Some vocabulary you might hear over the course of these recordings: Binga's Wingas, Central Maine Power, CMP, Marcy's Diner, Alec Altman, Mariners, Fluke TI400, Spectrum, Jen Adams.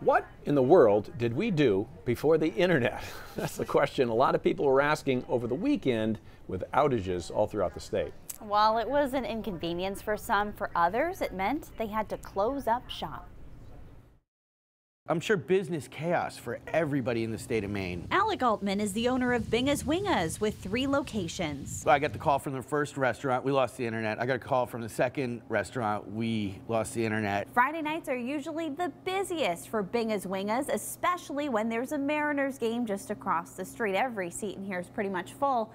What in the world did we do before the internet? That's the question a lot of people were asking over the weekend with outages all throughout the state. While it was an inconvenience for some, for others it meant they had to close up shop. I'm sure business chaos for everybody in the state of Maine. Alec Altman is the owner of Binga's Wingas with 3 locations. I got the call from the first restaurant, we lost the internet. I got a call from the second restaurant, we lost the internet. Friday nights are usually the busiest for Binga's Wingas, especially when there's a Mariners game just across the street. Every seat in here is pretty much full.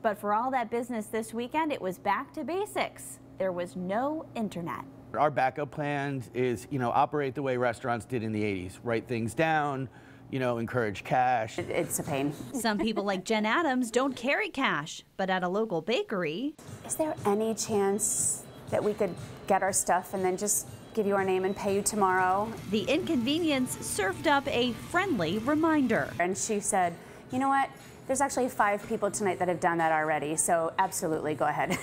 But for all that business this weekend, it was back to basics. There was no internet. Our backup plan is, operate the way restaurants did in the 80s. Write things down, encourage cash. It's a pain. Some people like Jen Adams don't carry cash, but at a local bakery. Is there any chance that we could get our stuff and then just give you our name and pay you tomorrow? The inconvenience served up a friendly reminder. And she said, you know what? There's actually 5 people tonight that have done that already, so absolutely go ahead.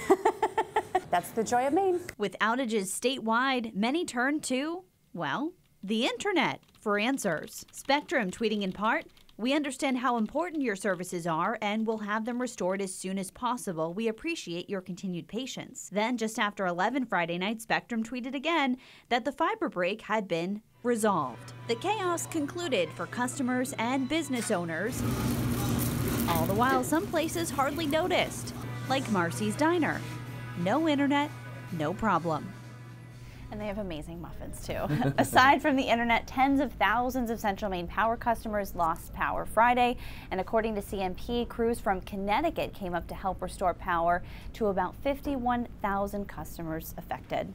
That's the joy of Maine. With outages statewide, many turn to, well, the internet for answers. Spectrum tweeting in part, "We understand how important your services are and will have them restored as soon as possible. We appreciate your continued patience." Then just after 11 Friday night, Spectrum tweeted again that the fiber break had been resolved. The chaos concluded for customers and business owners. All the while, some places hardly noticed, like Marcy's Diner. No internet, no problem. And they have amazing muffins too. Aside from the internet, tens of thousands of Central Maine Power customers lost power Friday. And according to CMP, crews from Connecticut came up to help restore power to about 51,000 customers affected.